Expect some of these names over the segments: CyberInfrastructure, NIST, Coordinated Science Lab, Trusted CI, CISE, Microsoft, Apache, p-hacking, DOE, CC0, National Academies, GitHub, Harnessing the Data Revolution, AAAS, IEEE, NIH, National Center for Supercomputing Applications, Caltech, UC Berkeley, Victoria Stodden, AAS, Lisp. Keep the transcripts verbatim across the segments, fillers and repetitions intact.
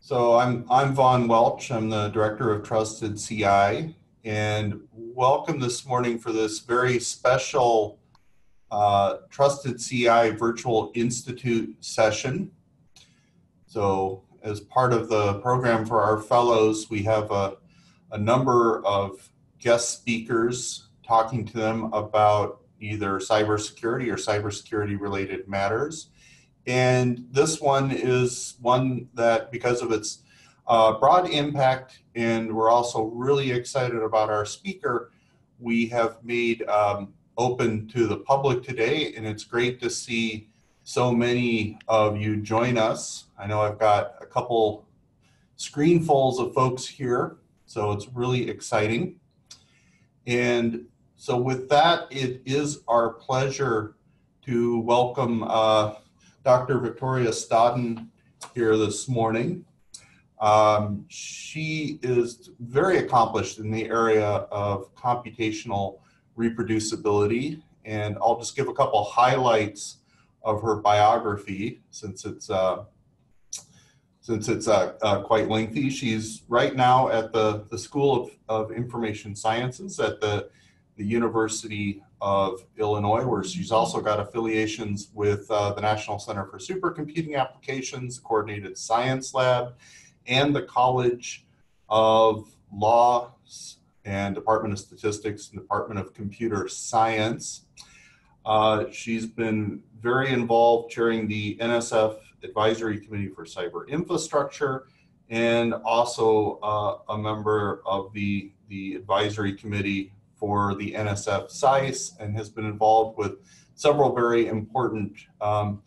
So I'm, I'm Von Welch, I'm the Director of Trusted C I, and welcome this morning for this very special uh, Trusted C I Virtual Institute session. So as part of the program for our fellows, we have a, a number of guest speakers talking to them about either cybersecurity or cybersecurity related matters. And this one is one that, because of its uh, broad impact, and we're also really excited about our speaker, we have made um, open to the public today, and it's great to see so many of you join us. I know I've got a couple screenfuls of folks here, so it's really exciting. And so with that, it is our pleasure to welcome uh, Doctor Victoria Stodden here this morning. Um, she is very accomplished in the area of computational reproducibility, and I'll just give a couple highlights of her biography since it's uh, since it's uh, uh, quite lengthy. She's right now at the, the School of, of Information Sciences at the, the University of Illinois, where she's also got affiliations with uh, the National Center for Supercomputing Applications, the Coordinated Science Lab, and the College of Law and Department of Statistics and Department of Computer Science. Uh, she's been very involved chairing the N S F Advisory Committee for Cyber Infrastructure, and also uh, a member of the, the Advisory Committee for the N S F CISE, and has been involved with several very important um,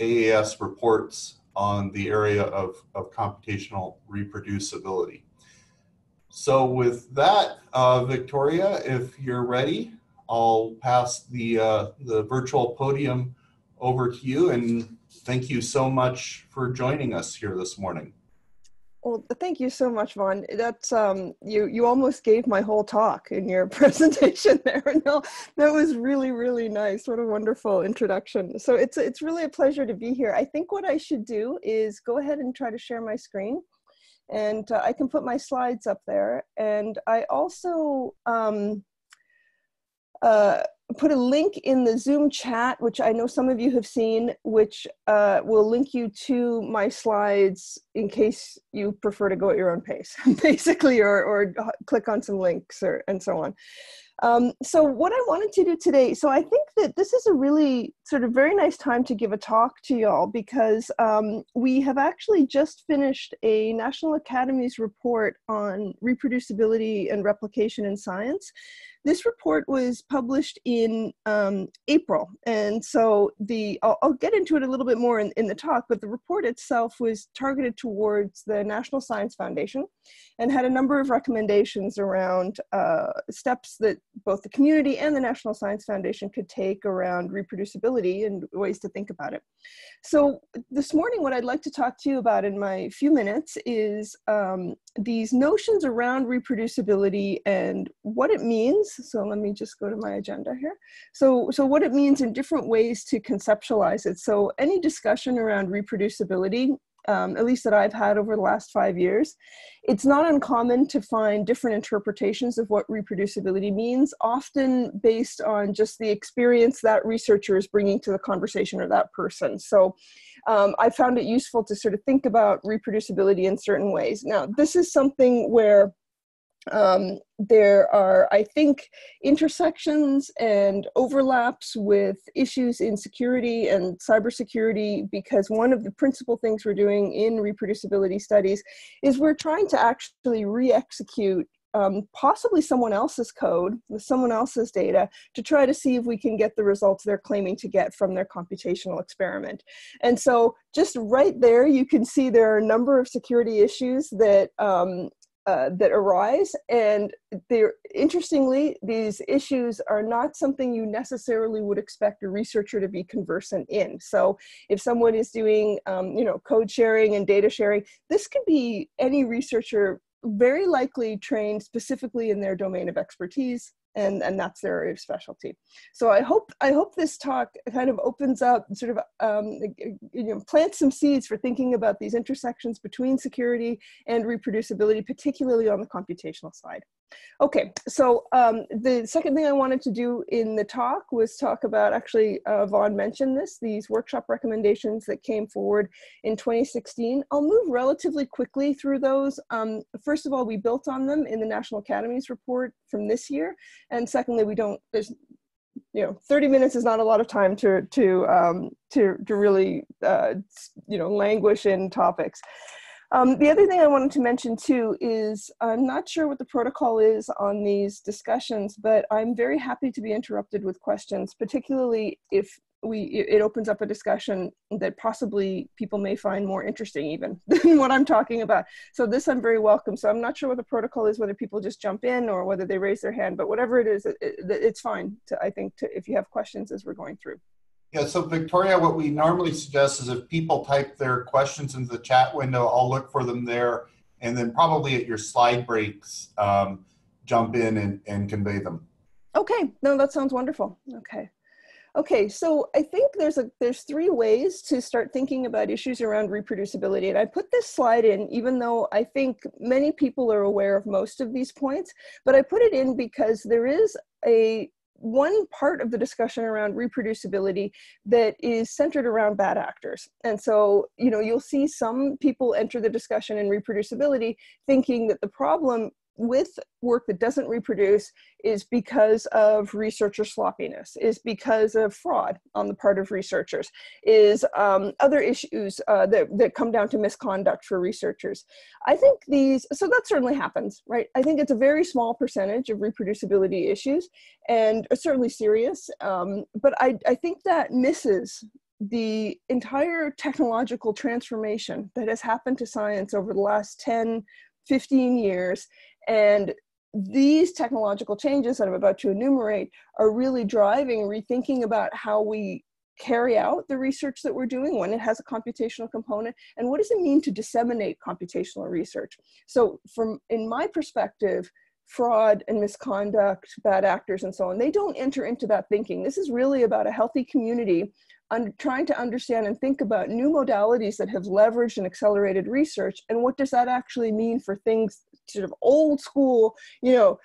A A S reports on the area of, of computational reproducibility. So with that, uh, Victoria, if you're ready, I'll pass the, uh, the virtual podium over to you, and thank you so much for joining us here this morning. Well, thank you so much, Von. That's um, you. You almost gave my whole talk in your presentation there. No, that was really, really nice. What a wonderful introduction. So it's it's really a pleasure to be here. I think what I should do is go ahead and try to share my screen, and uh, I can put my slides up there. And I also um, uh, put a link in the Zoom chat, which I know some of you have seen, which uh, will link you to my slides in case you prefer to go at your own pace, basically, or, or click on some links or, and so on. Um, so what I wanted to do today, so I think that this is a really sort of very nice time to give a talk to y'all, because um, we have actually just finished a National Academies report on reproducibility and replication in science. This report was published in um, April, and so the I'll, I'll get into it a little bit more in, in the talk, but the report itself was targeted towards the National Science Foundation and had a number of recommendations around uh, steps that both the community and the National Science Foundation could take around reproducibility and ways to think about it. So this morning, what I'd like to talk to you about in my few minutes is um, these notions around reproducibility and what it means. So let me just go to my agenda here. So, so what it means in different ways to conceptualize it. So any discussion around reproducibility, um, at least that I've had over the last five years, it's not uncommon to find different interpretations of what reproducibility means, often based on just the experience that researcher is bringing to the conversation or that person. So um, I found it useful to sort of think about reproducibility in certain ways. Now, this is something where Um, there are, I think, intersections and overlaps with issues in security and cybersecurity, because one of the principal things we're doing in reproducibility studies is we're trying to actually re-execute um, possibly someone else's code with someone else's data to try to see if we can get the results they're claiming to get from their computational experiment. And so just right there, you can see there are a number of security issues that um, Uh, that arise, and they're, interestingly, these issues are not something you necessarily would expect a researcher to be conversant in. So if someone is doing, um, you know, code sharing and data sharing, this could be any researcher very likely trained specifically in their domain of expertise, and and that's their area of specialty. So I hope I hope this talk kind of opens up, sort of um, you know, plants some seeds for thinking about these intersections between security and reproducibility, particularly on the computational side. Okay, so um, the second thing I wanted to do in the talk was talk about, actually, uh, Vaughn mentioned this, these workshop recommendations that came forward in twenty sixteen. I'll move relatively quickly through those. Um, first of all, we built on them in the National Academies report from this year. And secondly, we don't, there's, you know, thirty minutes is not a lot of time to, to, um, to, to really, uh, you know, languish in topics. Um, the other thing I wanted to mention too is I'm not sure what the protocol is on these discussions, but I'm very happy to be interrupted with questions, particularly if we, it opens up a discussion that possibly people may find more interesting even than what I'm talking about. So this I'm very welcome. So I'm not sure what the protocol is, whether people just jump in or whether they raise their hand, but whatever it is, it, it, it's fine, to, I think, to, if you have questions as we're going through. Yeah, so Victoria, what we normally suggest is if people type their questions into the chat window, I'll look for them there, and then probably at your slide breaks, um, jump in and, and convey them. Okay, no, that sounds wonderful. Okay. Okay, so I think there's a there's three ways to start thinking about issues around reproducibility, and I put this slide in even though I think many people are aware of most of these points, but I put it in because there is a one part of the discussion around reproducibility that is centered around bad actors. And so, you know, you'll see some people enter the discussion in reproducibility thinking that the problem with work that doesn't reproduce is because of researcher sloppiness, is because of fraud on the part of researchers, is um, other issues uh, that, that come down to misconduct for researchers. I think these, so that certainly happens, right? I think it's a very small percentage of reproducibility issues and certainly serious, um, but I, I think that misses the entire technological transformation that has happened to science over the last ten, fifteen years. And these technological changes that I'm about to enumerate are really driving rethinking about how we carry out the research that we're doing when it has a computational component, and what does it mean to disseminate computational research. So from, in my perspective, fraud and misconduct, bad actors and so on, they don't enter into that thinking. This is really about a healthy community on trying to understand and think about new modalities that have leveraged and accelerated research, and what does that actually mean for things, sort of old school, you know,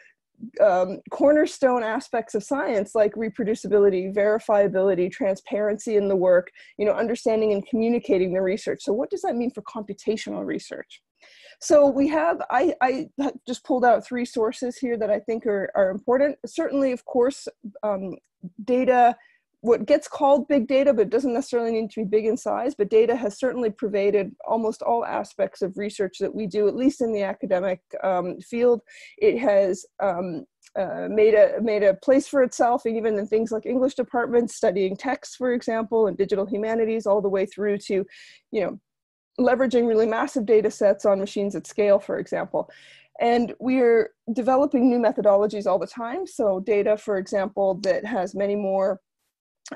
um, cornerstone aspects of science like reproducibility, verifiability, transparency in the work, you know, understanding and communicating the research. So what does that mean for computational research? So we have, I, I just pulled out three sources here that I think are, are important. Certainly, of course, um, data, what gets called big data, but doesn't necessarily need to be big in size, but data has certainly pervaded almost all aspects of research that we do, at least in the academic um, field. It has um, uh, made, a, made a place for itself, and even in things like English departments, studying texts, for example, and digital humanities, all the way through to, you know, leveraging really massive data sets on machines at scale, for example. And we're developing new methodologies all the time. So data, for example, that has many more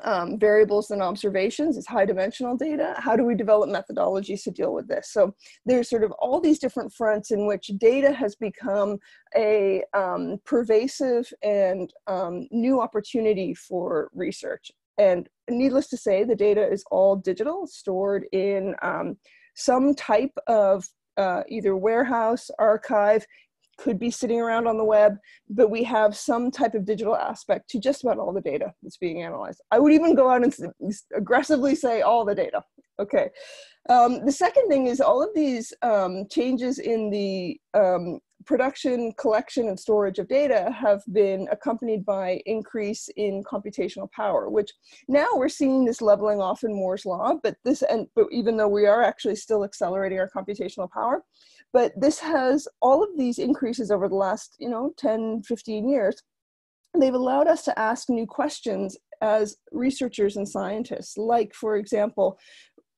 Um, variables than observations is high dimensional data. How do we develop methodologies to deal with this? So there's sort of all these different fronts in which data has become a um, pervasive and um, new opportunity for research. And needless to say, the data is all digital, stored in um, some type of uh, either warehouse, archive, could be sitting around on the web, but we have some type of digital aspect to just about all the data that's being analyzed. I would even go out and aggressively say all the data. Okay. Um, the second thing is all of these um, changes in the um, production, collection, and storage of data have been accompanied by increase in computational power, which now we're seeing this leveling off in Moore's law, but this, and but even though we are actually still accelerating our computational power, but this has all of these increases over the last, you know, ten, fifteen years, they've allowed us to ask new questions as researchers and scientists, like, for example,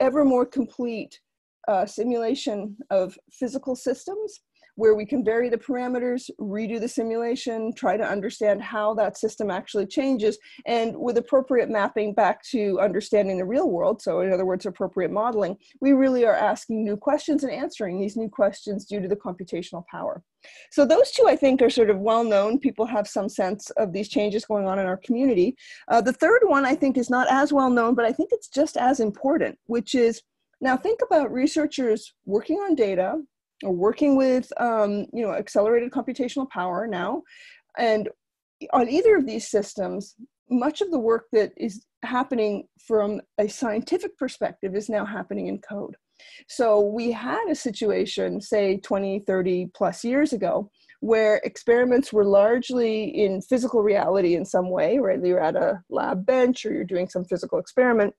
ever more complete uh, simulation of physical systems, where we can vary the parameters, redo the simulation, try to understand how that system actually changes, and with appropriate mapping back to understanding the real world, so in other words, appropriate modeling, we really are asking new questions and answering these new questions due to the computational power. So those two, I think, are sort of well-known. People have some sense of these changes going on in our community. Uh, the third one, I think, is not as well-known, but I think it's just as important, which is, now think about researchers working on data, or working with um, you know, accelerated computational power now, and on either of these systems, much of the work that is happening from a scientific perspective is now happening in code. So we had a situation, say twenty, thirty plus years ago, where experiments were largely in physical reality in some way, right? You're at a lab bench or you're doing some physical experiment.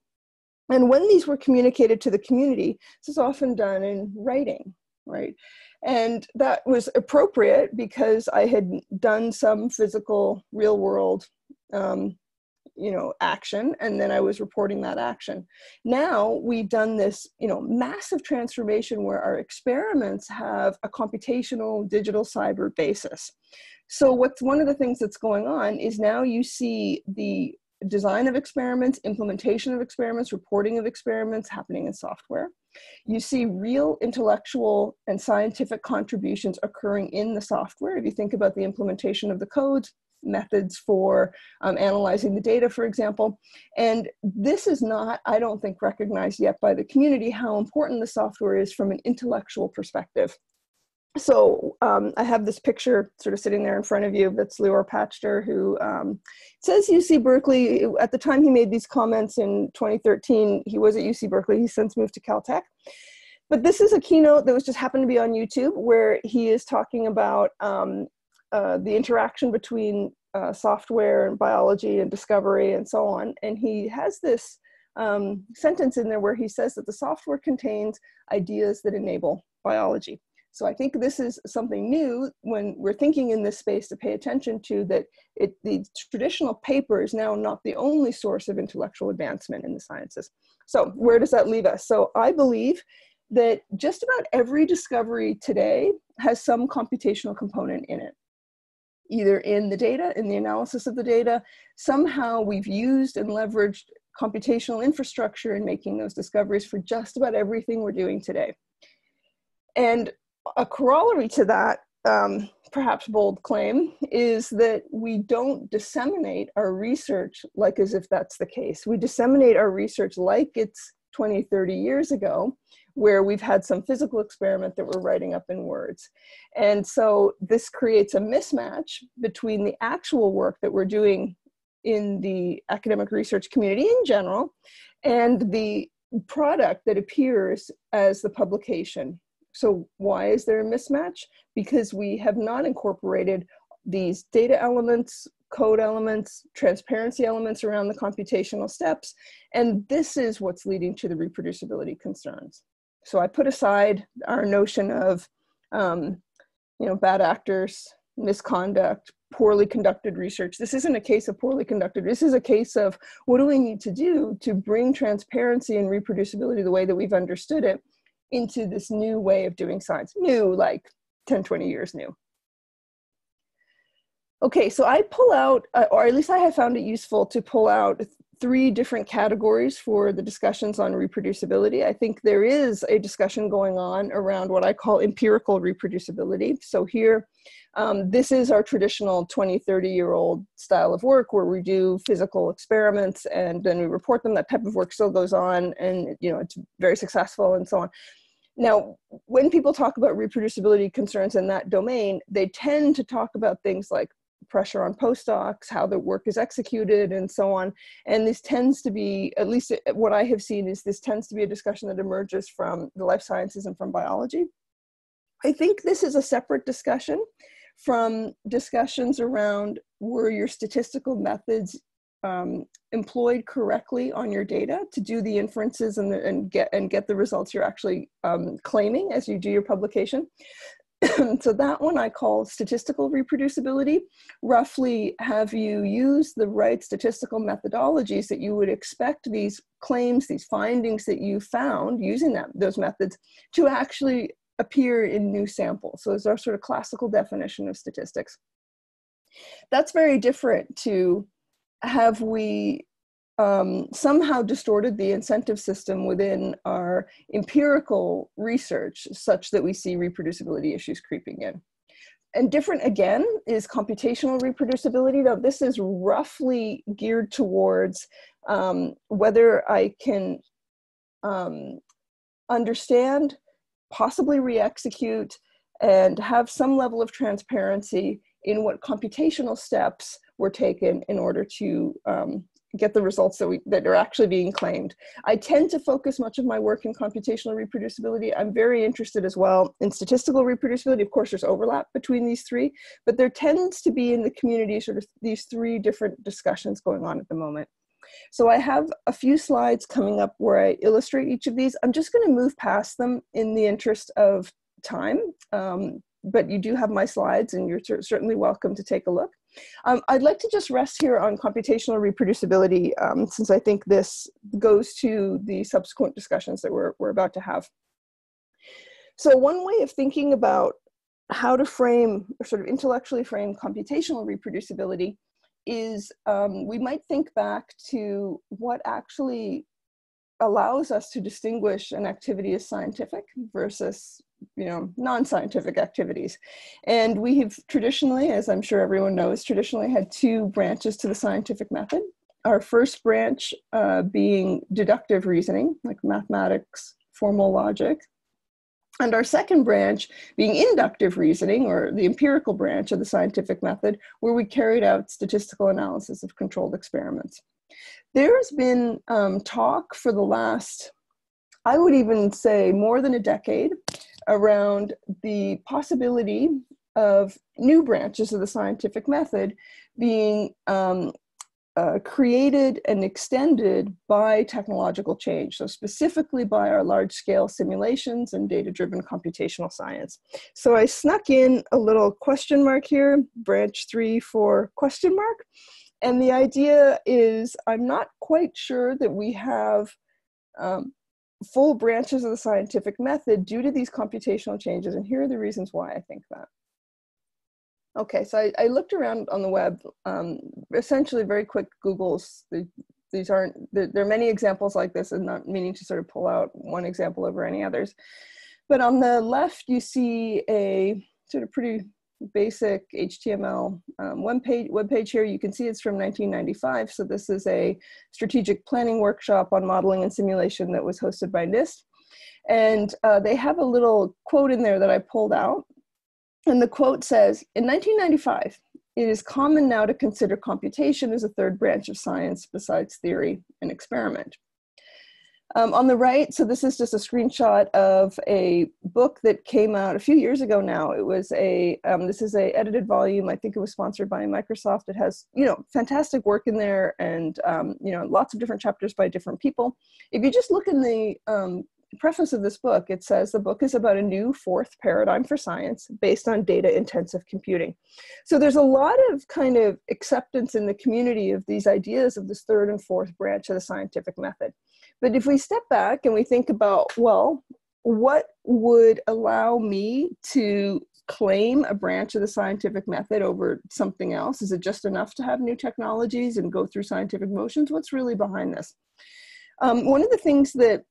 And when these were communicated to the community, this is often done in writing, right? And that was appropriate because I had done some physical real world um, you know, action, and then I was reporting that action. Now we've done this, you know, massive transformation where our experiments have a computational digital cyber basis. So what's one of the things that's going on is now you see the design of experiments, implementation of experiments, reporting of experiments happening in software. You see real intellectual and scientific contributions occurring in the software. If you think about the implementation of the codes, methods for um, analyzing the data, for example. And this is not, I don't think, recognized yet by the community how important the software is from an intellectual perspective. So um, I have this picture sort of sitting there in front of you. That's Lior Pachter, who um, says U C Berkeley. At the time he made these comments in twenty thirteen, he was at U C Berkeley. He's since moved to Caltech. But this is a keynote that was just happened to be on YouTube where he is talking about um, uh, the interaction between uh, software and biology and discovery and so on. And he has this um, sentence in there where he says that the software contains ideas that enable biology. So I think this is something new when we're thinking in this space to pay attention to, that it, the traditional paper is now not the only source of intellectual advancement in the sciences. So where does that leave us? So I believe that just about every discovery today has some computational component in it, either in the data, in the analysis of the data. Somehow we've used and leveraged computational infrastructure in making those discoveries for just about everything we're doing today. And a corollary to that, um, perhaps bold claim, is that we don't disseminate our research like as if that's the case. We disseminate our research like it's twenty, thirty years ago, where we've had some physical experiment that we're writing up in words. And so this creates a mismatch between the actual work that we're doing in the academic research community in general and the product that appears as the publication. So why is there a mismatch? Because we have not incorporated these data elements, code elements, transparency elements around the computational steps. And this is what's leading to the reproducibility concerns. So I put aside our notion of um, you know, bad actors, misconduct, poorly conducted research. This isn't a case of poorly conducted. This is a case of what do we need to do to bring transparency and reproducibility the way that we've understood it into this new way of doing science, new like ten, twenty years new. Okay, so I pull out, uh, or at least I have found it useful to pull out three different categories for the discussions on reproducibility. I think there is a discussion going on around what I call empirical reproducibility. So here, um, this is our traditional twenty, thirty year old style of work where we do physical experiments and then we report them. That type of work still goes on and, you know, it's very successful and so on. Now, when people talk about reproducibility concerns in that domain, they tend to talk about things like pressure on postdocs, how the work is executed, and so on. And this tends to be, at least what I have seen, is this tends to be a discussion that emerges from the life sciences and from biology. I think this is a separate discussion from discussions around were your statistical methods um, employed correctly on your data to do the inferences and, the, and, get, and get the results you're actually um, claiming as you do your publication. So that one I call statistical reproducibility. Roughly, have you used the right statistical methodologies that you would expect these claims, these findings that you found using that, those methods to actually appear in new samples. So it's our sort of classical definition of statistics. That's very different to have we um, somehow distorted the incentive system within our empirical research such that we see reproducibility issues creeping in. And different again is computational reproducibility. Now this is roughly geared towards um, whether I can um, understand, possibly re-execute, and have some level of transparency in what computational steps were taken in order to um, get the results that, we, that are actually being claimed. I tend to focus much of my work in computational reproducibility. I'm very interested as well in statistical reproducibility. Of course, there's overlap between these three, but there tends to be in the community sort of these three different discussions going on at the moment. So I have a few slides coming up where I illustrate each of these. I'm just going to move past them in the interest of time. Um, but you do have my slides and you're certainly welcome to take a look. Um, I'd like to just rest here on computational reproducibility um, since I think this goes to the subsequent discussions that we're, we're about to have. So one way of thinking about how to frame or sort of intellectually frame computational reproducibility is um, we might think back to what actually allows us to distinguish an activity as scientific versus you know, non-scientific activities. And we have traditionally, as I'm sure everyone knows, traditionally had two branches to the scientific method. Our first branch uh, being deductive reasoning, like mathematics, formal logic. And our second branch being inductive reasoning, or the empirical branch of the scientific method, where we carried out statistical analysis of controlled experiments. There's been um, talk for the last, I would even say more than a decade, around the possibility of new branches of the scientific method being um, uh, created and extended by technological change, so specifically by our large-scale simulations and data-driven computational science. So I snuck in a little question mark here, branch three for question mark, and the idea is I'm not quite sure that we have um, full branches of the scientific method due to these computational changes, and here are the reasons why I think that. Okay, so I, I looked around on the web, um, essentially very quick Googles. They, these aren't, there, there are many examples like this, and not meaning to sort of pull out one example over any others. But on the left, you see a sort of pretty basic H T M L um, web page, web page here. You can see it's from nineteen ninety-five. So this is a strategic planning workshop on modeling and simulation that was hosted by NIST. And uh, they have a little quote in there that I pulled out. And the quote says, in nineteen ninety-five, it is common now to consider computation as a third branch of science besides theory and experiment. Um, on the right, so this is just a screenshot of a book that came out a few years ago now. It was a, um, this is a edited volume. I think it was sponsored by Microsoft. It has, you know, fantastic work in there and, um, you know, lots of different chapters by different people. If you just look in the um, preface of this book, it says the book is about a new fourth paradigm for science based on data-intensive computing. So there's a lot of kind of acceptance in the community of these ideas of this third and fourth branch of the scientific method. But if we step back and we think about, well, what would allow me to claim a branch of the scientific method over something else? Is it just enough to have new technologies and go through scientific motions? What's really behind this? Um, one of the things that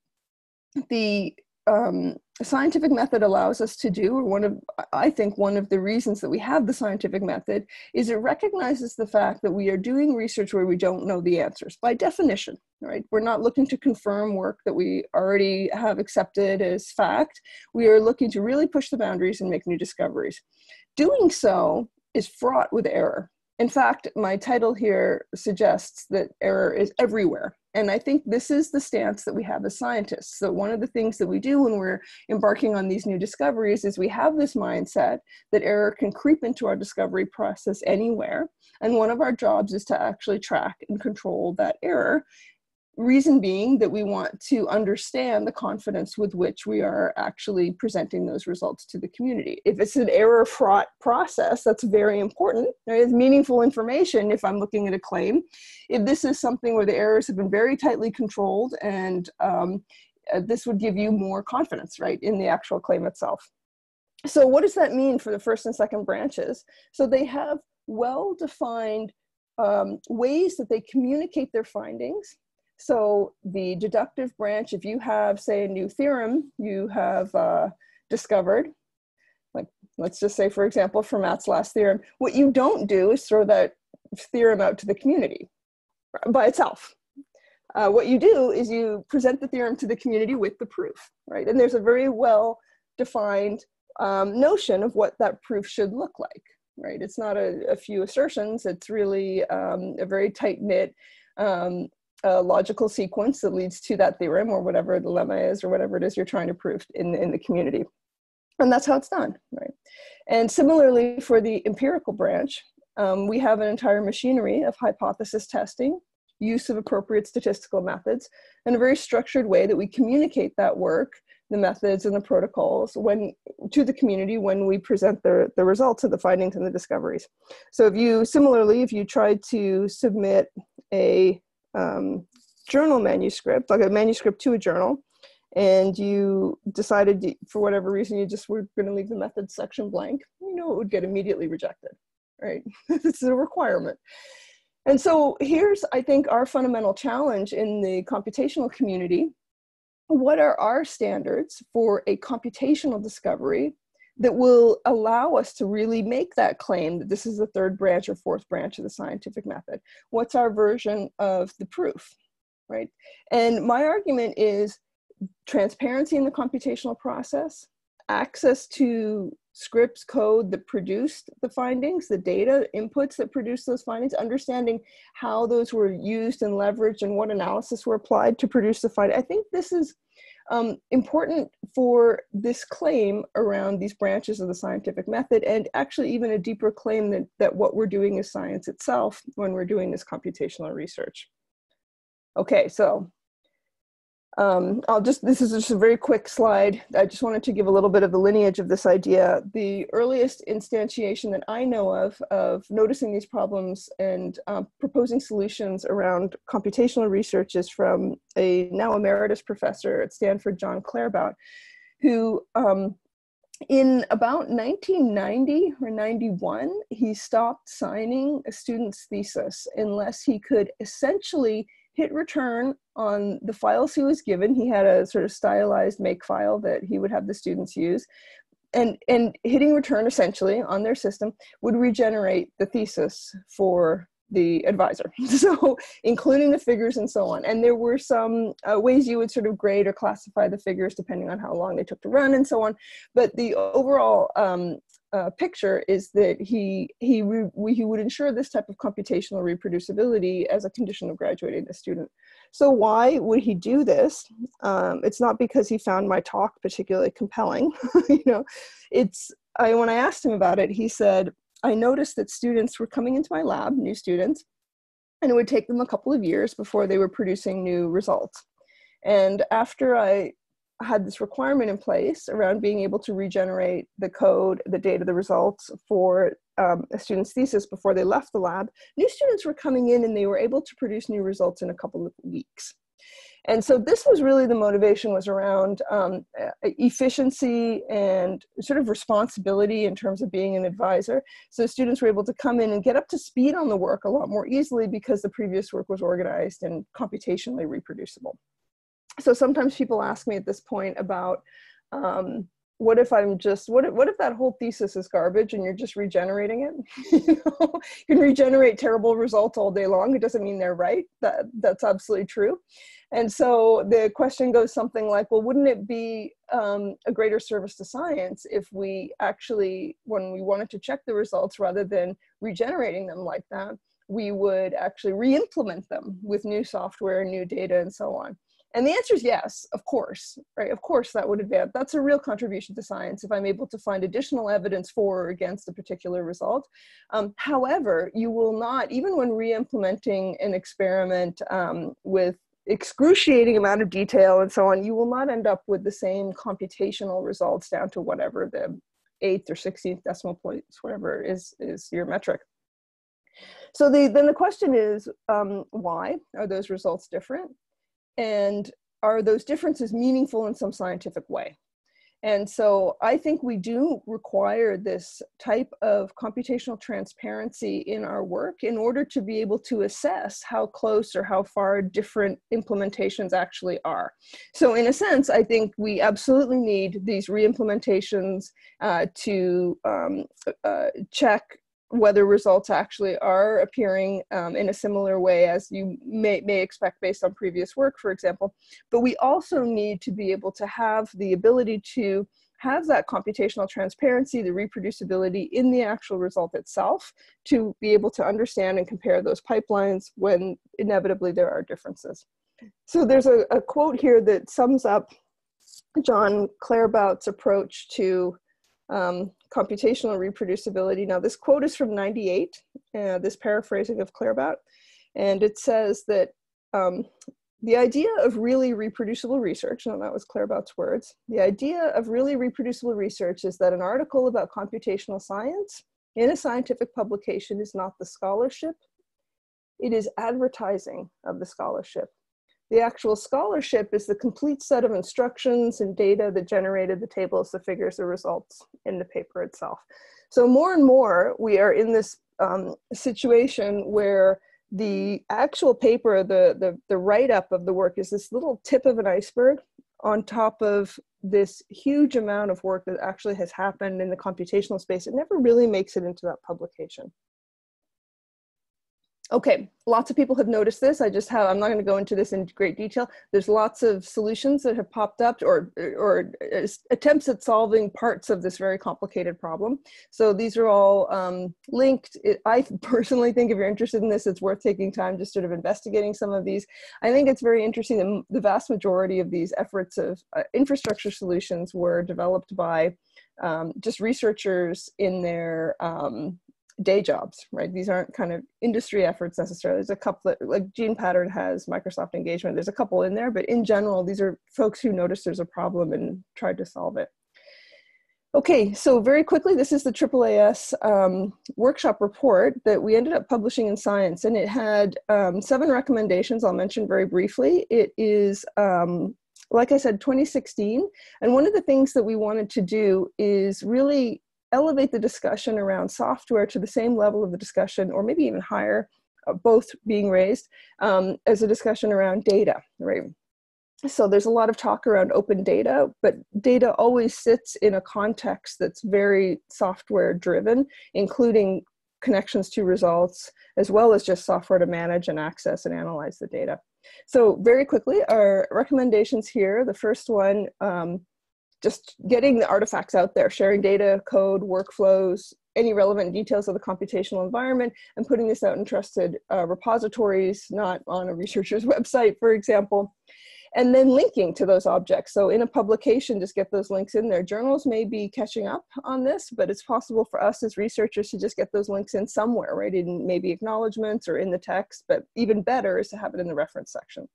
the um, scientific method allows us to do, or one of, I think one of the reasons that we have the scientific method, is it recognizes the fact that we are doing research where we don't know the answers, by definition. Right? We're not looking to confirm work that we already have accepted as fact. We are looking to really push the boundaries and make new discoveries. Doing so is fraught with error. In fact, my title here suggests that error is everywhere. And I think this is the stance that we have as scientists. So one of the things that we do when we're embarking on these new discoveries is we have this mindset that error can creep into our discovery process anywhere. And one of our jobs is to actually track and control that error. Reason being that we want to understand the confidence with which we are actually presenting those results to the community. If it's an error-fraught process, that's very important. It's meaningful information if I'm looking at a claim. If this is something where the errors have been very tightly controlled, and um, this would give you more confidence, right, in the actual claim itself. So what does that mean for the first and second branches? So they have well-defined um, ways that they communicate their findings. So the deductive branch, if you have, say, a new theorem you have uh, discovered, like let's just say, for example, Fermat's Last Theorem, what you don't do is throw that theorem out to the community by itself. Uh, what you do is you present the theorem to the community with the proof, right? And there's a very well-defined um, notion of what that proof should look like, right? It's not a, a few assertions. It's really um, a very tight-knit um, uh, logical sequence that leads to that theorem or whatever the lemma is or whatever it is you're trying to prove in, in the community. And that's how it's done, right? And similarly for the empirical branch, um, we have an entire machinery of hypothesis testing, use of appropriate statistical methods, and a very structured way that we communicate that work, the methods and the protocols when to the community when we present the, the results of the findings and the discoveries. So if you, similarly, if you try to submit a um, journal manuscript, like a manuscript to a journal, and you decided for whatever reason you just were going to leave the methods section blank, you know it would get immediately rejected, right? This is a requirement. And so here's, I think, our fundamental challenge in the computational community. What are our standards for a computational discovery that will allow us to really make that claim that this is the third branch or fourth branch of the scientific method? What's our version of the proof, right? And my argument is transparency in the computational process, access to scripts, code that produced the findings, the data inputs that produced those findings, understanding how those were used and leveraged and what analysis were applied to produce the findings. I think this is um, important for this claim around these branches of the scientific method, and actually even a deeper claim that, that what we're doing is science itself when we're doing this computational research. Okay, so Um, I'll just, this is just a very quick slide. I just wanted to give a little bit of the lineage of this idea. The earliest instantiation that I know of, of noticing these problems and uh, proposing solutions around computational research is from a now emeritus professor at Stanford, John Claerbout, who um, in about nineteen ninety or ninety-one, he stopped signing a student's thesis unless he could essentially hit return on the files he was given. He had a sort of stylized makefile that he would have the students use. And, and hitting return essentially on their system would regenerate the thesis for the advisor. So including the figures and so on. And there were some uh, ways you would sort of grade or classify the figures depending on how long they took to run and so on. But the overall um, Uh, picture is that he he re, he would ensure this type of computational reproducibility as a condition of graduating the student. So why would he do this? Um, it's not because he found my talk particularly compelling. you know, it's I, when I asked him about it, he said, "I noticed that students were coming into my lab, new students, and it would take them a couple of years before they were producing new results. And after I had this requirement in place around being able to regenerate the code, the data, the results for um, a student's thesis before they left the lab, new students were coming in and they were able to produce new results in a couple of weeks." And so this was really the motivation, was around um, efficiency and sort of responsibility in terms of being an advisor. So students were able to come in and get up to speed on the work a lot more easily because the previous work was organized and computationally reproducible. So sometimes people ask me at this point about um, what if I'm just, what if, what if that whole thesis is garbage and you're just regenerating it? you know? You can regenerate terrible results all day long. It doesn't mean they're right. That, that's absolutely true. And so the question goes something like, well, wouldn't it be um, a greater service to science if we actually, when we wanted to check the results, rather than regenerating them like that, we would actually re-implement them with new software, new data, and so on? And the answer is yes, of course, right? Of course that would advance. That's a real contribution to science if I'm able to find additional evidence for or against a particular result. Um, however, you will not, even when re-implementing an experiment um, with excruciating amount of detail and so on, you will not end up with the same computational results down to whatever the eighth or sixteenth decimal points, whatever is, is your metric. So the, then the question is, um, why are those results different? And are those differences meaningful in some scientific way? And so I think we do require this type of computational transparency in our work in order to be able to assess how close or how far different implementations actually are. So in a sense, I think we absolutely need these re-implementations uh, to um, uh, check whether results actually are appearing um, in a similar way as you may, may expect based on previous work, for example. But we also need to be able to have the ability to have that computational transparency, the reproducibility in the actual result itself, to be able to understand and compare those pipelines when inevitably there are differences. So there's a, a quote here that sums up John Claerbout's approach to Um, computational reproducibility. Now, this quote is from ninety-eight, uh, this paraphrasing of Claerbout, and it says that um, the idea of really reproducible research, and that was Clairbout's words, the idea of really reproducible research is that an article about computational science in a scientific publication is not the scholarship, it is advertising of the scholarship. The actual scholarship is the complete set of instructions and data that generated the tables, the figures, the results in the paper itself. So more and more, we are in this um, situation where the actual paper, the, the, the write-up of the work is this little tip of an iceberg on top of this huge amount of work that actually has happened in the computational space. It never really makes it into that publication. Okay, lots of people have noticed this. I just have, I'm not going to go into this in great detail. There's lots of solutions that have popped up or, or attempts at solving parts of this very complicated problem. So these are all um, linked. It, I personally think if you're interested in this, it's worth taking time just sort of investigating some of these. I think it's very interesting that the vast majority of these efforts of uh, infrastructure solutions were developed by um, just researchers in their um, day jobs, right? These aren't kind of industry efforts necessarily. There's a couple that, like Gene Pattern has Microsoft engagement. There's a couple in there, but in general, these are folks who noticed there's a problem and tried to solve it. Okay, so very quickly, this is the triple A S um, workshop report that we ended up publishing in Science, and it had um, seven recommendations I'll mention very briefly. It is, um, like I said, twenty sixteen, and one of the things that we wanted to do is really elevate the discussion around software to the same level of the discussion, or maybe even higher, uh, both being raised, um, as a discussion around data, right? So there's a lot of talk around open data, but data always sits in a context that's very software driven, including connections to results, as well as just software to manage and access and analyze the data. So very quickly, our recommendations here, the first one, um, just getting the artifacts out there, sharing data, code, workflows, any relevant details of the computational environment, and putting this out in trusted uh, repositories, not on a researcher's website, for example. And then linking to those objects. So in a publication, just get those links in there. Journals may be catching up on this, but it's possible for us as researchers to just get those links in somewhere, right? In maybe acknowledgements or in the text, but even better is to have it in the reference section.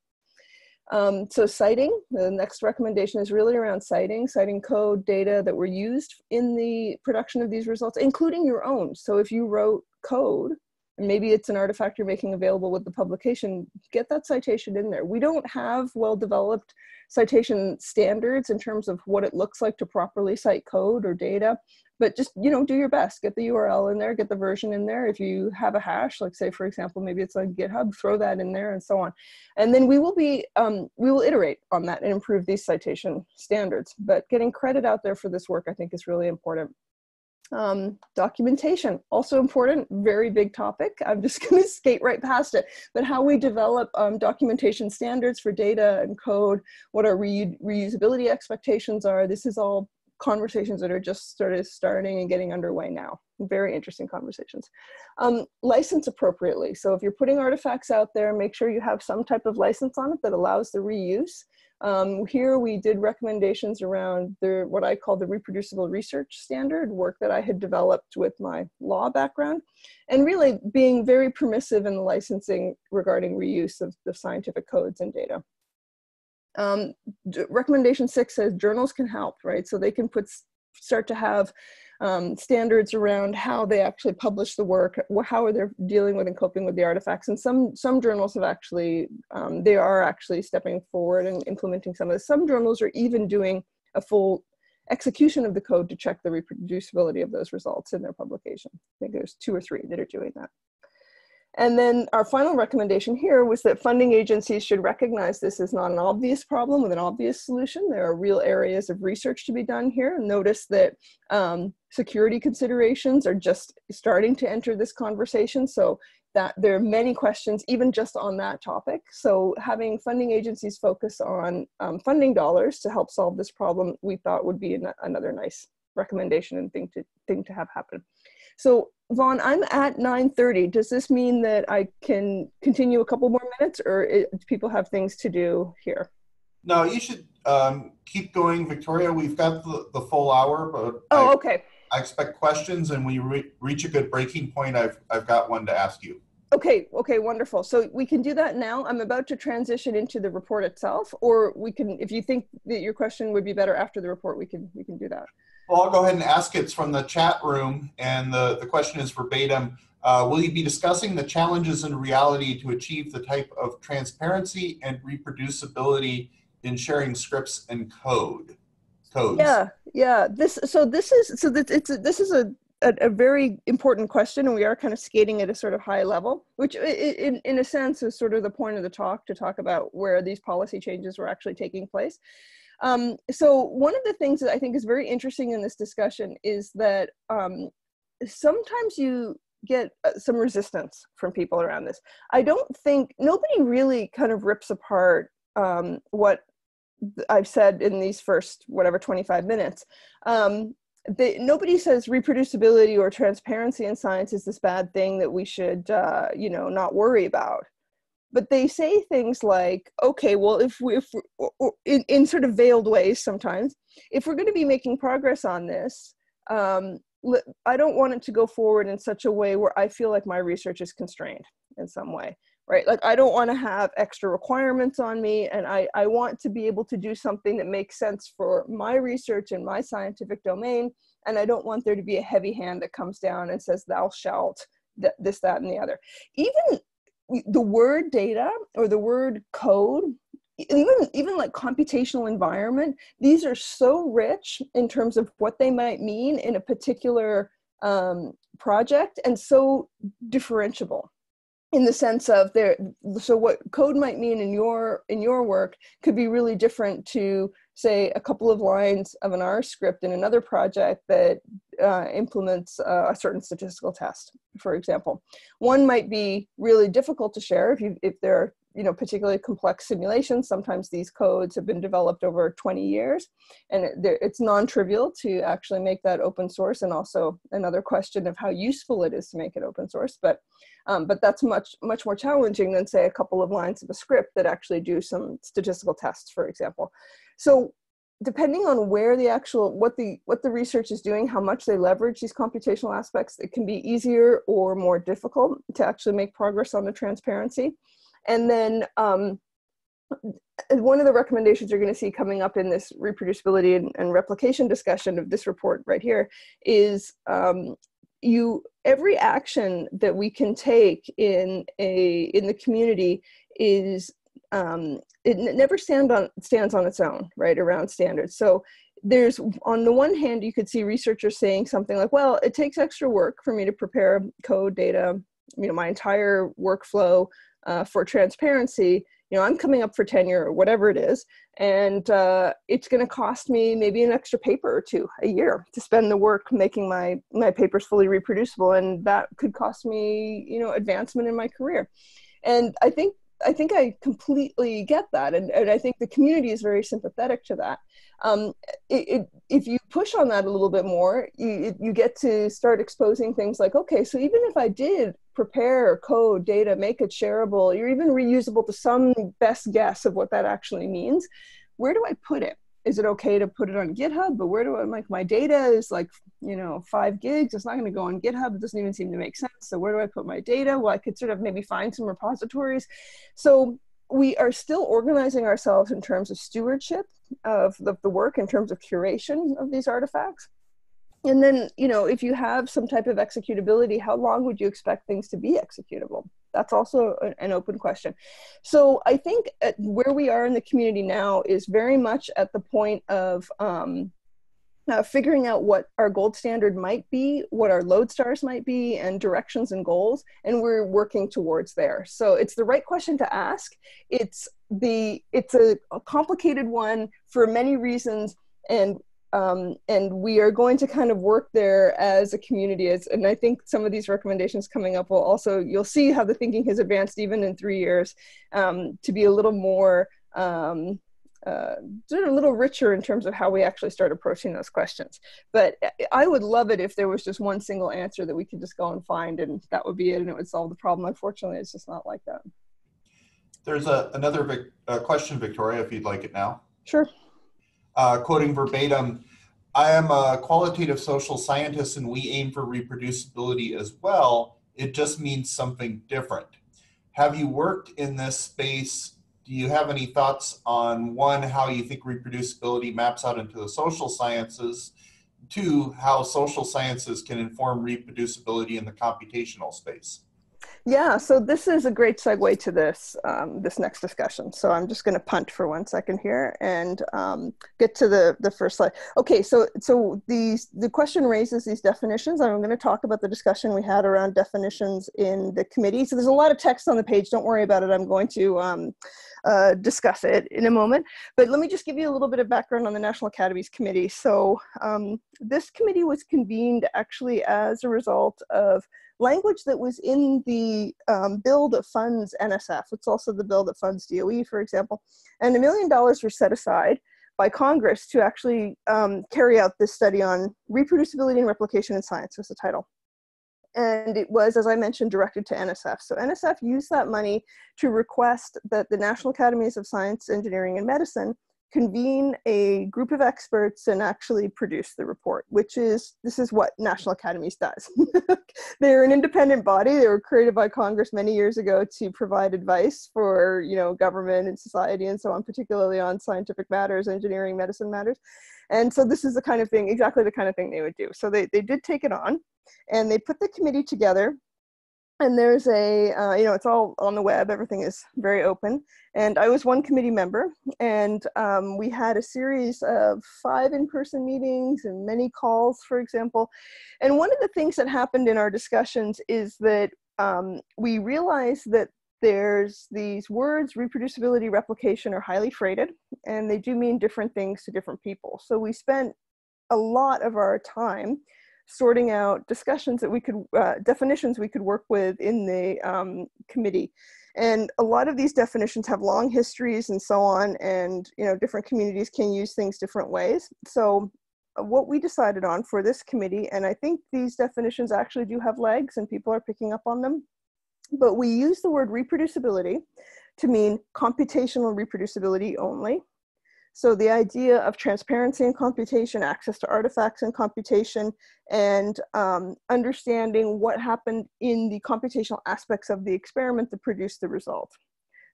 Um, so citing, the next recommendation is really around citing, citing code, data that were used in the production of these results, including your own. So if you wrote code, and maybe it's an artifact you're making available with the publication, get that citation in there. We don't have well-developed citation standards in terms of what it looks like to properly cite code or data, but just, you know, do your best, get the U R L in there, get the version in there. If you have a hash, like say, for example, maybe it's like GitHub, throw that in there and so on. And then we will be, um, we will iterate on that and improve these citation standards, but getting credit out there for this work, I think, is really important. Um, documentation, also important, very big topic. I'm just going to skate right past it, but how we develop um, documentation standards for data and code, what our re reusability expectations are, this is all conversations that are just sort of starting and getting underway now. Very interesting conversations. Um, license appropriately. So if you're putting artifacts out there, make sure you have some type of license on it that allows the reuse. Um, here we did recommendations around the, what I call the reproducible research standard, work that I had developed with my law background, and really being very permissive in the licensing regarding reuse of the scientific codes and data. Um, recommendation six says journals can help, right? So they can put, start to have um, standards around how they actually publish the work, how are they dealing with and coping with the artifacts. And some, some journals have actually, um, they are actually stepping forward and implementing some of this. Some journals are even doing a full execution of the code to check the reproducibility of those results in their publication. I think there's two or three that are doing that. And then our final recommendation here was that funding agencies should recognize this is not an obvious problem with an obvious solution. There are real areas of research to be done here. Notice that um, security considerations are just starting to enter this conversation. So that there are many questions even just on that topic. So having funding agencies focus on um, funding dollars to help solve this problem, we thought would be an another nice recommendation and thing to, thing to have happen. So Von, I'm at nine thirty. Does this mean that I can continue a couple more minutes, or it, do people have things to do here? No, you should um, keep going, Victoria. We've got the, the full hour, but oh, I, okay. I expect questions, and when we reach a good breaking point, I've, I've got one to ask you. Okay, okay, wonderful. So we can do that now. I'm about to transition into the report itself, or we can, if you think that your question would be better after the report, we can, we can do that. Well, I'll go ahead and ask it. It's from the chat room, and the, the question is verbatim. Uh, will you be discussing the challenges in reality to achieve the type of transparency and reproducibility in sharing scripts and code? Codes. Yeah, yeah. This so this is so that it's a, this is a, a a very important question, and we are kind of skating at a sort of high level, which in in a sense is sort of the point of the talk, to talk about where these policy changes were actually taking place. Um, so one of the things that I think is very interesting in this discussion is that um, sometimes you get some resistance from people around this. I don't think, nobody really kind of rips apart um, what I've said in these first, whatever, twenty-five minutes. Um, they, nobody says reproducibility or transparency in science is this bad thing that we should, uh, you know, not worry about. But they say things like, okay, well, if we, if we or, or in, in sort of veiled ways sometimes, if we're going to be making progress on this, um, I don't want it to go forward in such a way where I feel like my research is constrained in some way, right? Like, I don't want to have extra requirements on me, and I, I want to be able to do something that makes sense for my research and my scientific domain, and I don't want there to be a heavy hand that comes down and says, thou shalt, th this, that, and the other. Even the word data or the word code, even, even like computational environment, these are so rich in terms of what they might mean in a particular um, project, and so differentiable in the sense of there. So what code might mean in your, in your work could be really different to, say, a couple of lines of an R script in another project that uh, implements uh, a certain statistical test, for example. One might be really difficult to share if, you, if there are, you know, particularly complex simulations. Sometimes these codes have been developed over twenty years, and it, it's non-trivial to actually make that open source, and also another question of how useful it is to make it open source. But, um, but that's much, much more challenging than, say, a couple of lines of a script that actually do some statistical tests, for example. So depending on where the actual, what the, what the research is doing, how much they leverage these computational aspects, it can be easier or more difficult to actually make progress on the transparency. And then um, one of the recommendations you're going to see coming up in this reproducibility and, and replication discussion of this report right here is um, you, every action that we can take in, a, in the community is Um, it never stand on, stands on its own, right, around standards. So there's, on the one hand, you could see researchers saying something like, well, it takes extra work for me to prepare code, data, you know, my entire workflow uh, for transparency. You know, I'm coming up for tenure or whatever it is, and uh, it's going to cost me maybe an extra paper or two a year to spend the work making my, my papers fully reproducible, and that could cost me, you know, advancement in my career. And I think I think I completely get that, and, and I think the community is very sympathetic to that. Um, it, it, if you push on that a little bit more, you, you get to start exposing things like, okay, so even if I did prepare code, data, make it shareable, you're even reusable to some best guess of what that actually means, where do I put it? Is it okay to put it on GitHub? But where do I, like, my data is like, you know, five gigs, it's not going to go on GitHub, it doesn't even seem to make sense. So where do I put my data? Well, I could sort of maybe find some repositories. So we are still organizing ourselves in terms of stewardship of the, the work, in terms of curation of these artifacts. And then, you know, if you have some type of executability, how long would you expect things to be executable? That's also an open question. So I think at where we are in the community now is very much at the point of um, uh, figuring out what our gold standard might be, what our lodestars might be, and directions and goals, and we're working towards there. So it's the right question to ask. It's the it's a, a complicated one for many reasons, and Um, and we are going to kind of work there as a community. As, and I think some of these recommendations coming up will also, you'll see how the thinking has advanced even in three years um, to be a little more, um, uh, a little richer in terms of how we actually start approaching those questions. But I would love it if there was just one single answer that we could just go and find, and that would be it, and it would solve the problem. Unfortunately, it's just not like that. There's a, another Vic, uh, question, Victoria, if you'd like it now. Sure. Uh, quoting verbatim, I am a qualitative social scientist and we aim for reproducibility as well. It just means something different. Have you worked in this space? Do you have any thoughts on, one, how you think reproducibility maps out into the social sciences? Two, how social sciences can inform reproducibility in the computational space? Yeah, so this is a great segue to this, um, this next discussion. So I'm just going to punt for one second here and um, get to the, the first slide. Okay, so, so these, the question raises these definitions. I'm going to talk about the discussion we had around definitions in the committee. So there's a lot of text on the page. Don't worry about it. I'm going to um, uh, discuss it in a moment. But let me just give you a little bit of background on the National Academies Committee. So um, this committee was convened actually as a result of language that was in the um, bill that funds N S F. It's also the bill that funds D O E, for example. And a million dollars were set aside by Congress to actually um, carry out this study on reproducibility and replication in science, was the title. And it was, as I mentioned, directed to N S F. So N S F used that money to request that the National Academies of Science, Engineering, and Medicine convene a group of experts and actually produce the report, which is, this is what National Academies does. They're an independent body. They were created by Congress many years ago to provide advice for, you know, government and society and so on, particularly on scientific matters, engineering, medicine matters. And so this is the kind of thing, exactly the kind of thing they would do. So they, they did take it on and they put the committee together. And there's a, uh, you know, it's all on the web. Everything is very open. And I was one committee member. And um, we had a series of five in-person meetings and many calls, for example. And one of the things that happened in our discussions is that um, we realized that there's these words, reproducibility, replication, are highly freighted. And they do mean different things to different people. So we spent a lot of our time sorting out discussions that we could, uh, definitions we could work with in the um, committee. And a lot of these definitions have long histories and so on, and you know, different communities can use things different ways. So what we decided on for this committee, and I think these definitions actually do have legs and people are picking up on them, but we use the word reproducibility to mean computational reproducibility only. So the idea of transparency in computation, access to artifacts in computation, and um, understanding what happened in the computational aspects of the experiment that produced the result.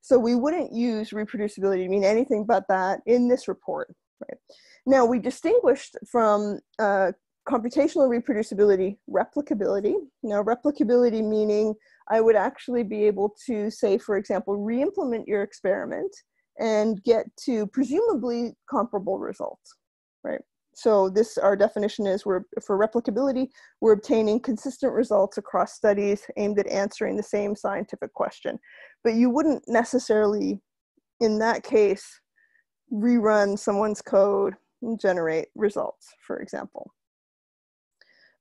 So we wouldn't use reproducibility to mean anything but that in this report. Right? Now we distinguished from uh, computational reproducibility, replicability. Now replicability meaning I would actually be able to say, for example, re-implement your experiment and get to presumably comparable results, right? So this, our definition is, we're, for replicability, we're obtaining consistent results across studies aimed at answering the same scientific question. But you wouldn't necessarily, in that case, rerun someone's code and generate results, for example.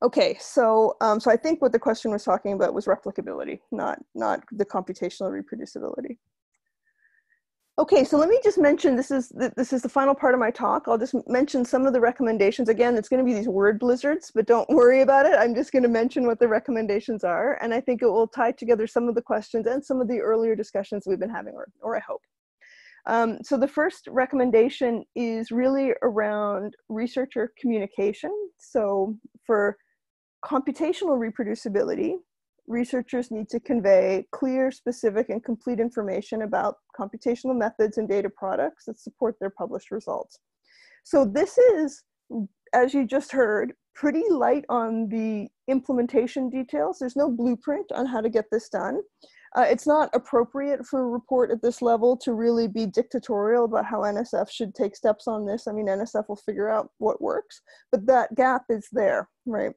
Okay, so, um, so I think what the question was talking about was replicability, not, not the computational reproducibility. Okay, so let me just mention, this is, the, this is the final part of my talk. I'll just mention some of the recommendations. Again, it's gonna be these word blizzards, but don't worry about it. I'm just gonna mention what the recommendations are. And I think it will tie together some of the questions and some of the earlier discussions we've been having, or, or I hope. Um, so the first recommendation is really around researcher communication. So for computational reproducibility, researchers need to convey clear, specific, and complete information about computational methods and data products that support their published results. So this is, as you just heard, pretty light on the implementation details. There's no blueprint on how to get this done. Uh, it's not appropriate for a report at this level to really be dictatorial about how N S F should take steps on this. I mean, N S F will figure out what works, but that gap is there, right?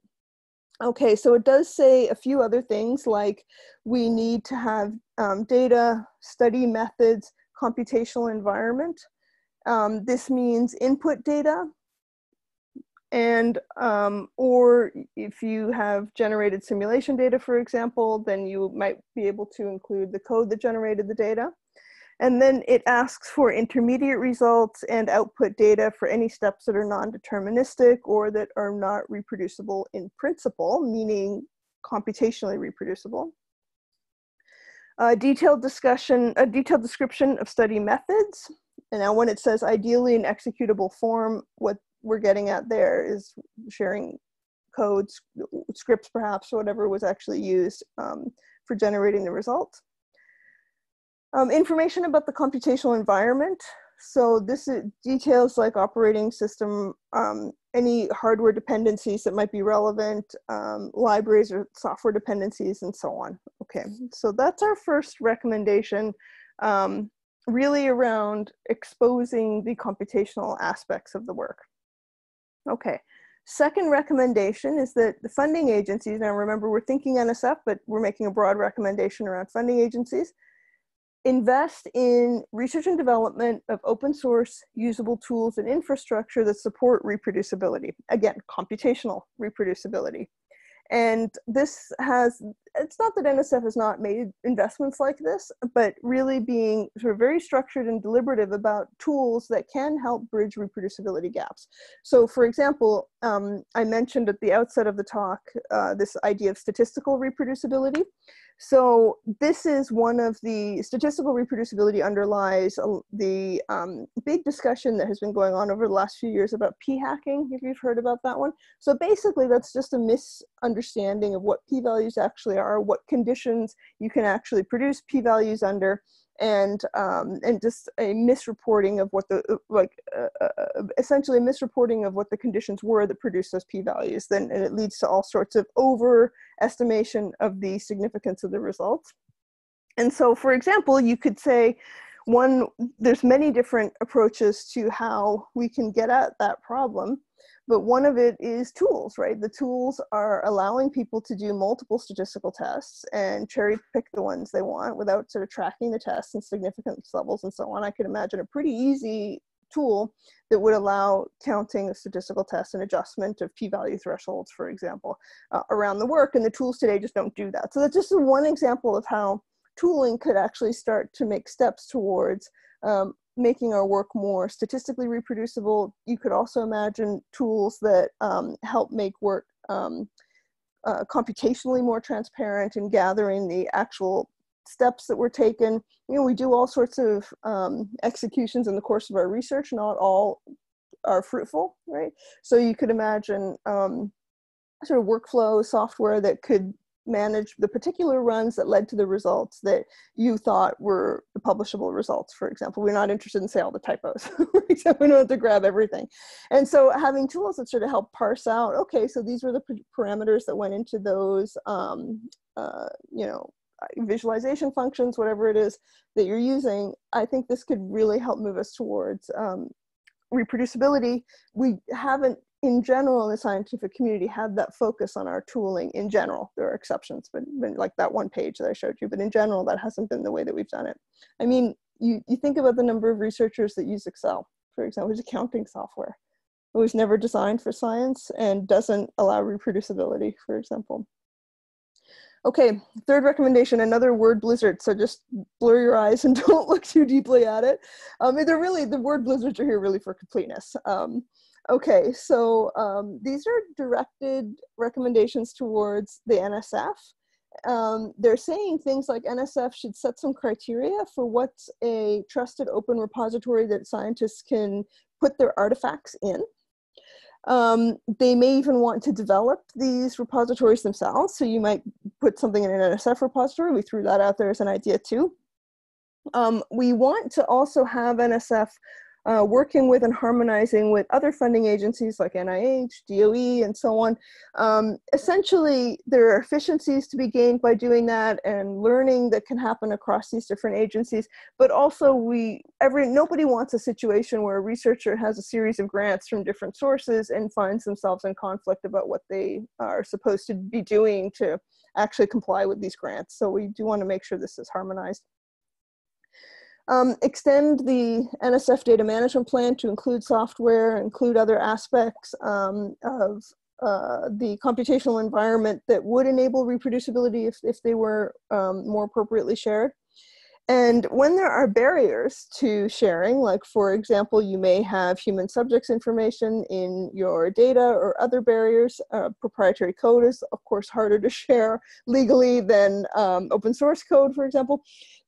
Okay, so it does say a few other things, like we need to have um, data, study methods, computational environment. Um, this means input data, and um, or if you have generated simulation data, for example, then you might be able to include the code that generated the data. And then it asks for intermediate results and output data for any steps that are non-deterministic or that are not reproducible in principle, meaning computationally reproducible. A detailed discussion, a detailed description of study methods. And now when it says ideally in executable form, what we're getting at there is sharing codes, scripts perhaps, whatever was actually used um, for generating the result. Um, information about the computational environment. So this is details like operating system, um, any hardware dependencies that might be relevant, um, libraries or software dependencies, and so on. Okay, so that's our first recommendation, um, really around exposing the computational aspects of the work. Okay, second recommendation is that the funding agencies, now remember we're thinking N S F, but we're making a broad recommendation around funding agencies, invest in research and development of open source usable tools and infrastructure that support reproducibility. Again, computational reproducibility. And this has, it's not that N S F has not made investments like this, but really being sort of very structured and deliberative about tools that can help bridge reproducibility gaps. So for example, um, I mentioned at the outset of the talk, uh, this idea of statistical reproducibility. So this is one of the, statistical reproducibility underlies the um, big discussion that has been going on over the last few years about p-hacking, if you've heard about that one. So basically that's just a misunderstanding of what p-values actually are, what conditions you can actually produce p-values under, and um, and just a misreporting of what the, like uh, uh, essentially a misreporting of what the conditions were that produced those p-values. Then and it leads to all sorts of overestimation of the significance of the results. And so, for example, you could say one, there's many different approaches to how we can get at that problem. But one of it is tools, right? The tools are allowing people to do multiple statistical tests and cherry pick the ones they want without sort of tracking the tests and significance levels and so on. I could imagine a pretty easy tool that would allow counting of statistical tests and adjustment of p-value thresholds, for example, uh, around the work. And the tools today just don't do that. So that's just one example of how tooling could actually start to make steps towards um, making our work more statistically reproducible. You could also imagine tools that um, help make work um, uh, computationally more transparent and gathering the actual steps that were taken. You know, we do all sorts of um, executions in the course of our research, not all are fruitful, right? So you could imagine um, sort of workflow software that could manage the particular runs that led to the results that you thought were the publishable results, for example. We're not interested in, say, all the typos. We don't have to grab everything. And so having tools that sort of help parse out, okay, so these were the parameters that went into those, um, uh, you know, visualization functions, whatever it is that you're using, I think this could really help move us towards um, reproducibility. We haven't, in general, in the scientific community, had that focus on our tooling in general. There are exceptions, but, but like that one page that I showed you, but in general, that hasn't been the way that we've done it. I mean, you, you think about the number of researchers that use Excel, for example, which is accounting software. It was never designed for science and doesn't allow reproducibility, for example. Okay, third recommendation, another word blizzard. So just blur your eyes and don't look too deeply at it. Um, they're really, the word blizzards are here really for completeness. Um, Okay, so um, these are directed recommendations towards the N S F. Um, they're saying things like N S F should set some criteria for what's a trusted open repository that scientists can put their artifacts in. Um, they may even want to develop these repositories themselves. So you might put something in an N S F repository. We threw that out there as an idea too. Um, we want to also have N S F uh, working with and harmonizing with other funding agencies like N I H, D O E, and so on. Um, essentially, there are efficiencies to be gained by doing that, and learning that can happen across these different agencies. But also, we every nobody wants a situation where a researcher has a series of grants from different sources and finds themselves in conflict about what they are supposed to be doing to actually comply with these grants. So we do want to make sure this is harmonized. Um, extend the N S F data management plan to include software, include other aspects um, of uh, the computational environment that would enable reproducibility if, if they were um, more appropriately shared. And when there are barriers to sharing, like for example, you may have human subjects information in your data or other barriers, uh, proprietary code is of course harder to share legally than um, open source code, for example.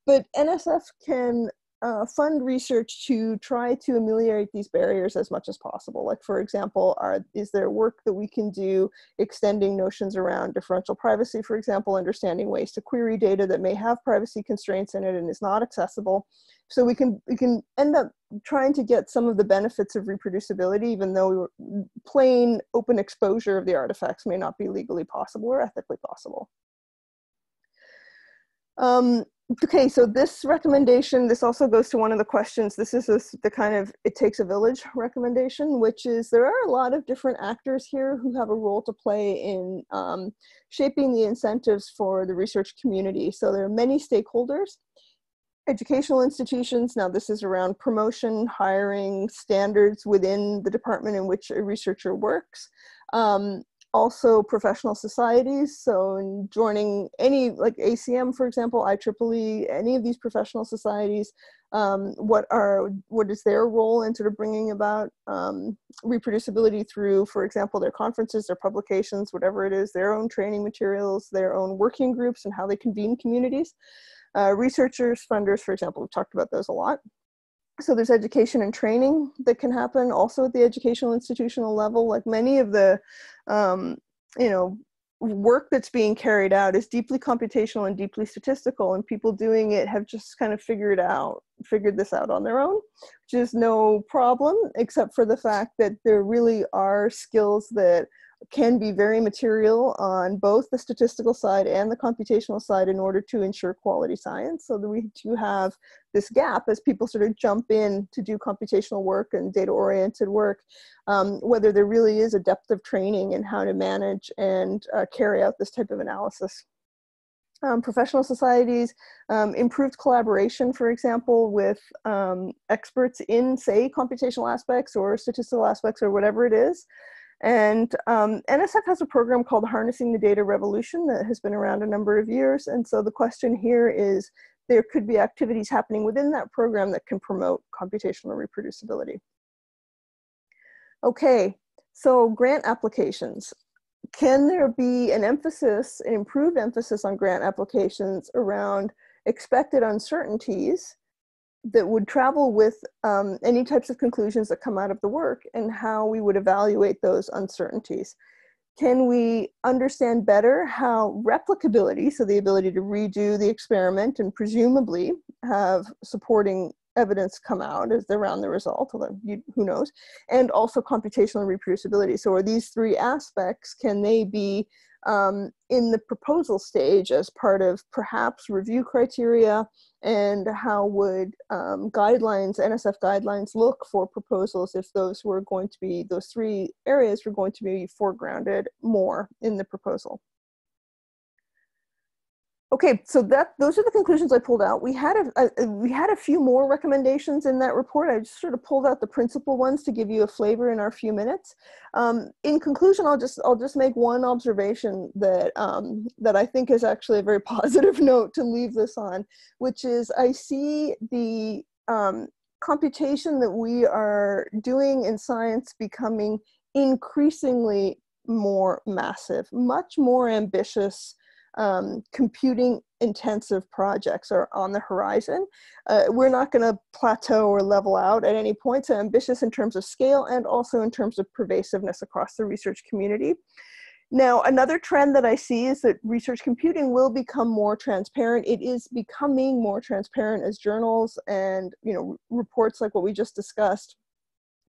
But N S F can uh, fund research to try to ameliorate these barriers as much as possible. Like for example, are, is there work that we can do extending notions around differential privacy, for example, understanding ways to query data that may have privacy constraints in it and is not accessible. So we can, we can end up trying to get some of the benefits of reproducibility, even though plain open exposure of the artifacts may not be legally possible or ethically possible. Um, Okay, so this recommendation, this also goes to one of the questions. This is a, the kind of it takes a village recommendation, which is there are a lot of different actors here who have a role to play in um, shaping the incentives for the research community. So there are many stakeholders, educational institutions. Now this is around promotion, hiring, standards within the department in which a researcher works. Um, Also professional societies, so in joining any, like A C M, for example, I triple E, any of these professional societies, um, what are, what is their role in sort of bringing about um, reproducibility through, for example, their conferences, their publications, whatever it is, their own training materials, their own working groups, and how they convene communities. Uh, researchers, funders, for example, we've talked about those a lot. So there's education and training that can happen also at the educational institutional level. Like many of the, um, you know, work that's being carried out is deeply computational and deeply statistical, and people doing it have just kind of figured out, figured this out on their own, which is no problem, except for the fact that there really are skills that can be very material on both the statistical side and the computational side in order to ensure quality science. So that we do have this gap as people sort of jump in to do computational work and data-oriented work, um, whether there really is a depth of training in how to manage and uh, carry out this type of analysis. Um, professional societies, um, improved collaboration, for example, with um, experts in, say, computational aspects or statistical aspects or whatever it is. And um, N S F has a program called Harnessing the Data Revolution that has been around a number of years. And so the question here is, there could be activities happening within that program that can promote computational reproducibility. Okay, so grant applications. Can there be an emphasis, an improved emphasis on grant applications around expected uncertainties that would travel with um, any types of conclusions that come out of the work, and how we would evaluate those uncertainties? Can we understand better how replicability, so the ability to redo the experiment and presumably have supporting evidence come out as around the result, although you, who knows, and also computational reproducibility. So are these three aspects, can they be um, in the proposal stage as part of perhaps review criteria, and how would um, guidelines, N S F guidelines, look for proposals if those were going to be, those three areas were going to be foregrounded more in the proposal. Okay, so that, those are the conclusions I pulled out. We had a, a, we had a few more recommendations in that report. I just sort of pulled out the principal ones to give you a flavor in our few minutes. Um, in conclusion, I'll just, I'll just make one observation that, um, that I think is actually a very positive note to leave this on, which is I see the um, computation that we are doing in science becoming increasingly more massive, much more ambitious. Um, computing intensive projects are on the horizon. Uh, we're not going to plateau or level out at any point, so ambitious in terms of scale and also in terms of pervasiveness across the research community. Now, another trend that I see is that research computing will become more transparent. It is becoming more transparent as journals and, you know, reports like what we just discussed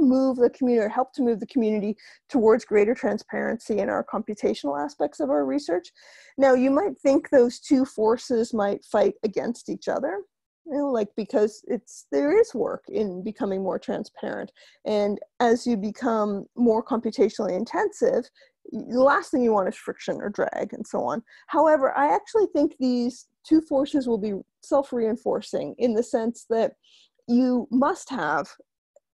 move the community, or help to move the community towards greater transparency in our computational aspects of our research. Now, you might think those two forces might fight against each other, you know, like because it's, there is work in becoming more transparent. And as you become more computationally intensive, the last thing you want is friction or drag and so on. However, I actually think these two forces will be self-reinforcing in the sense that you must have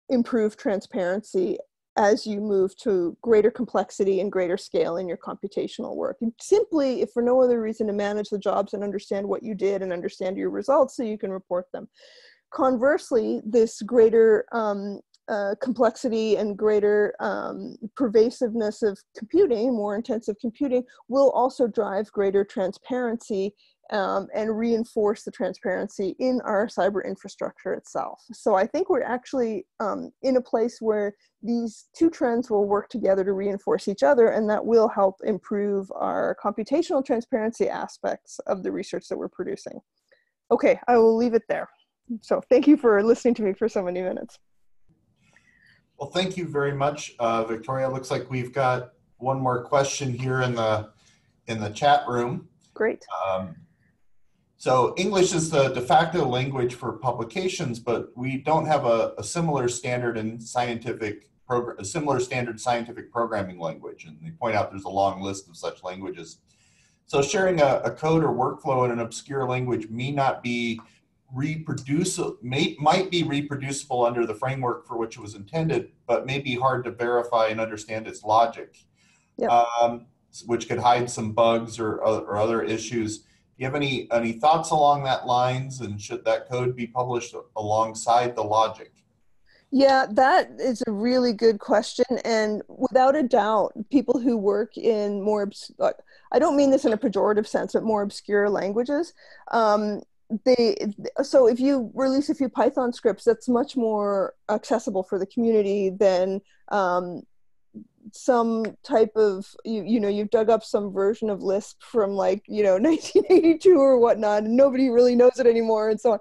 improve transparency as you move to greater complexity and greater scale in your computational work. And simply, if for no other reason, to manage the jobs and understand what you did and understand your results so you can report them. Conversely, this greater um, uh, complexity and greater um, pervasiveness of computing, more intensive computing, will also drive greater transparency Um, and reinforce the transparency in our cyber infrastructure itself. So I think we're actually um, in a place where these two trends will work together to reinforce each other, and that will help improve our computational transparency aspects of the research that we're producing. Okay, I will leave it there. So thank you for listening to me for so many minutes. Well, thank you very much, uh, Victoria. Looks like we've got one more question here in the, in the chat room. Great. Um, So English is the de facto language for publications, but we don't have a, a similar standard in scientific program, a similar standard scientific programming language. And they point out there's a long list of such languages. So sharing a, a code or workflow in an obscure language may not be reproducible, may, might be reproducible under the framework for which it was intended, but may be hard to verify and understand its logic, yep. um, which could hide some bugs or, or other issues. Do you have any, any thoughts along that lines, and should that code be published alongside the logic? Yeah, that is a really good question. And without a doubt, people who work in more, I don't mean this in a pejorative sense, but more obscure languages, um, They, so if you release a few Python scripts, that's much more accessible for the community than um, some type of, you, you know, you've dug up some version of Lisp from like, you know, nineteen eighty-two or whatnot, and nobody really knows it anymore and so on.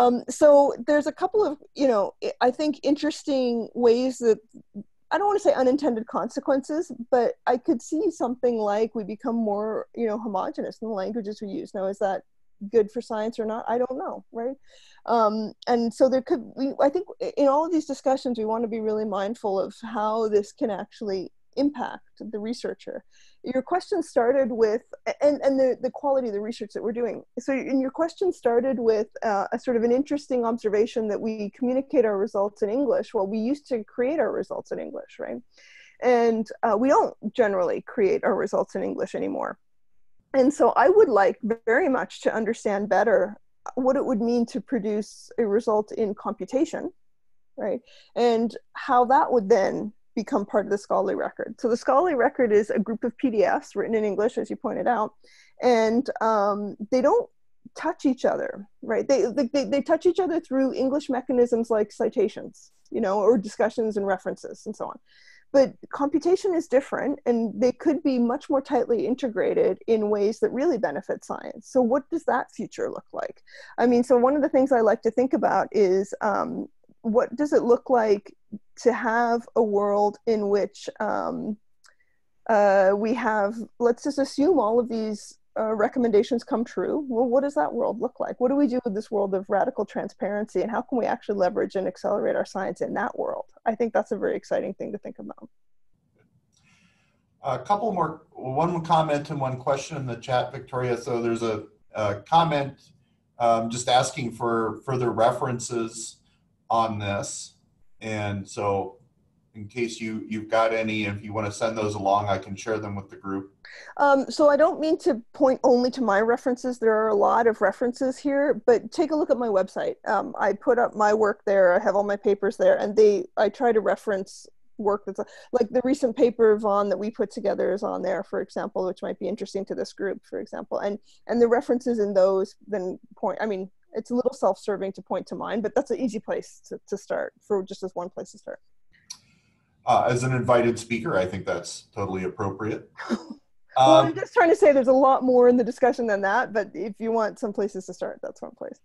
Um, so there's a couple of, you know, I think interesting ways that, I don't want to say unintended consequences, but I could see something like we become more, you know, homogenous in the languages we use. Now, is that good for science or not? I don't know, right? Um, and so there could, we, I think in all of these discussions, we want to be really mindful of how this can actually impact the researcher. Your question started with, and, and the, the quality of the research that we're doing. So and your question started with uh, a sort of an interesting observation that we communicate our results in English. Well, we used to create our results in English, right? And uh, we don't generally create our results in English anymore. And so I would like very much to understand better what it would mean to produce a result in computation, right? And how that would then become part of the scholarly record. So the scholarly record is a group of P D Fs written in English, as you pointed out, and um, they don't touch each other, right? They, they, they touch each other through English mechanisms like citations, you know, or discussions and references and so on. But computation is different, and they could be much more tightly integrated in ways that really benefit science. So what does that future look like? I mean, so one of the things I like to think about is um, what does it look like to have a world in which um, uh, we have, let's just assume all of these Uh, recommendations come true. Well, what does that world look like? What do we do with this world of radical transparency, and how can we actually leverage and accelerate our science in that world? I think that's a very exciting thing to think about. A couple more, one comment and one question in the chat, Victoria. So there's a, a comment um, just asking for further references on this. And so in case you, you've got any, if you want to send those along, I can share them with the group. Um, so I don't mean to point only to my references. There are a lot of references here, but take a look at my website. Um, I put up my work there. I have all my papers there, and they, I try to reference work that's like the recent paper, Von, that we put together is on there, for example, which might be interesting to this group, for example, and, and the references in those then point, I mean, it's a little self-serving to point to mine, but that's an easy place to, to start, for just as one place to start. Uh, as an invited speaker, I think that's totally appropriate. Well, um, I'm just trying to say there's a lot more in the discussion than that, but if you want some places to start, that's one place.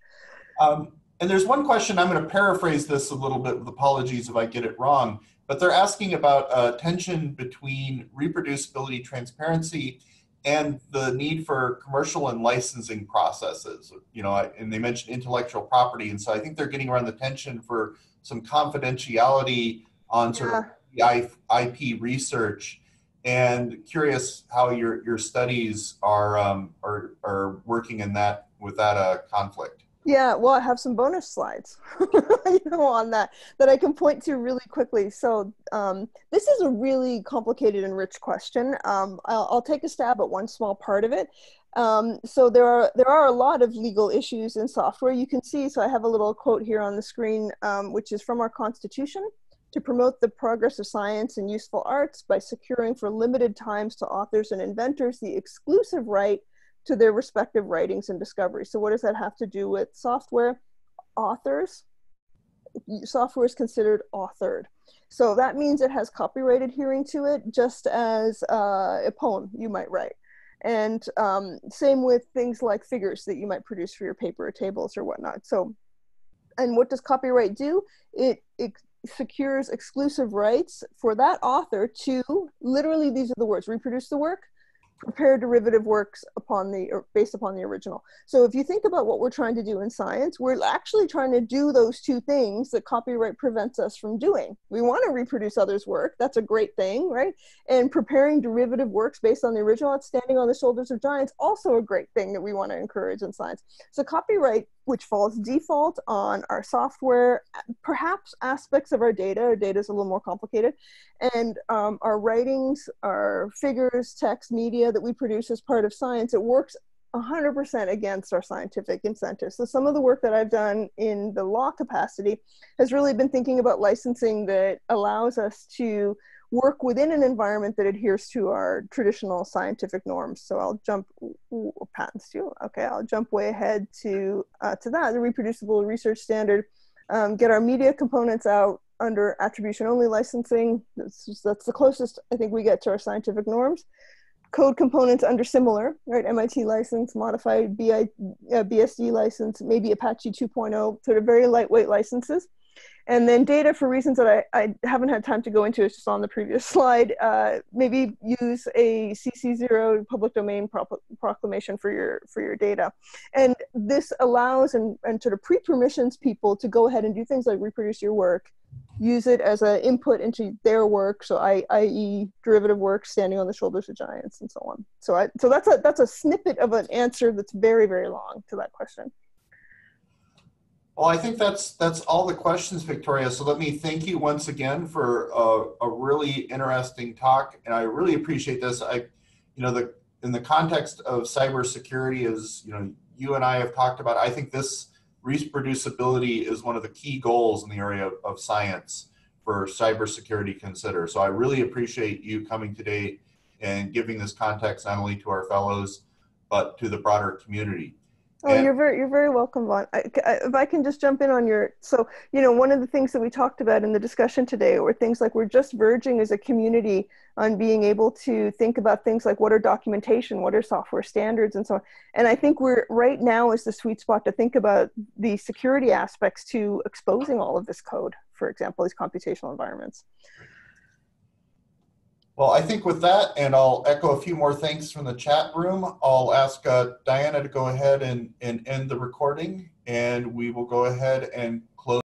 Um, and there's one question, I'm going to paraphrase this a little bit with apologies if I get it wrong, but they're asking about uh, tension between reproducibility, transparency, and the need for commercial and licensing processes. You know, and they mentioned intellectual property, and so I think they're getting around the tension for some confidentiality on sort yeah. of I P research. And curious how your your studies are um, are are working in that with that uh, conflict. Yeah, well, I have some bonus slides, you know, on that that I can point to really quickly. So um, this is a really complicated and rich question. Um, I'll, I'll take a stab at one small part of it. Um, so there are there are a lot of legal issues in software. You can see. So I have a little quote here on the screen, um, which is from our Constitution. To promote the progress of science and useful arts by securing for limited times to authors and inventors the exclusive right to their respective writings and discoveries. So what does that have to do with software? Authors, software is considered authored. So that means it has copyright adhering to it, just as uh, a poem you might write. And um, same with things like figures that you might produce for your paper or tables or whatnot. So, and what does copyright do? It, it secures exclusive rights for that author to, literally these are the words, reproduce the work, prepare derivative works upon the, or based upon the original. So if you think about what we're trying to do in science, we're actually trying to do those two things that copyright prevents us from doing. We want to reproduce others' work, that's a great thing, right? And preparing derivative works based on the original, it's standing on the shoulders of giants, also a great thing that we want to encourage in science. So copyright, which falls default on our software, perhaps aspects of our data, our data is a little more complicated, and um, our writings, our figures, text, media that we produce as part of science, it works one hundred percent against our scientific incentives. So some of the work that I've done in the law capacity has really been thinking about licensing that allows us to work within an environment that adheres to our traditional scientific norms. So I'll jump, ooh, patents too, okay, I'll jump way ahead to, uh, to that, the reproducible research standard, um, get our media components out under attribution only licensing, that's, just, that's the closest I think we get to our scientific norms. Code components under similar, right, M I T license, modified B I, uh, B S D license, maybe Apache two point oh, sort of very lightweight licenses. And then data, for reasons that I, I haven't had time to go into, it's just on the previous slide, uh, maybe use a C C zero public domain proclamation for your, for your data. And this allows and, and sort of pre-permissions people to go ahead and do things like reproduce your work, use it as an input into their work, so that is derivative work standing on the shoulders of giants and so on. So, I, so that's, a, that's a snippet of an answer that's very, very long to that question. Well, I think that's that's all the questions, Victoria. So let me thank you once again for a, a really interesting talk, and I really appreciate this. I, you know, the in the context of cybersecurity, as you know, you and I have talked about, I think this reproducibility is one of the key goals in the area of, of science for cybersecurity to consider. So I really appreciate you coming today and giving this context not only to our fellows but to the broader community. Oh, you're very, you're very welcome, Von. I, I, if I can just jump in on your, so, you know, one of the things that we talked about in the discussion today were things like we're just verging as a community on being able to think about things like what are documentation, what are software standards, and so on. And I think we're, right now is the sweet spot to think about the security aspects to exposing all of this code, for example, these computational environments. Well, I think with that, and I'll echo a few more thanks from the chat room, I'll ask uh, Diana to go ahead and, and end the recording, and we will go ahead and close.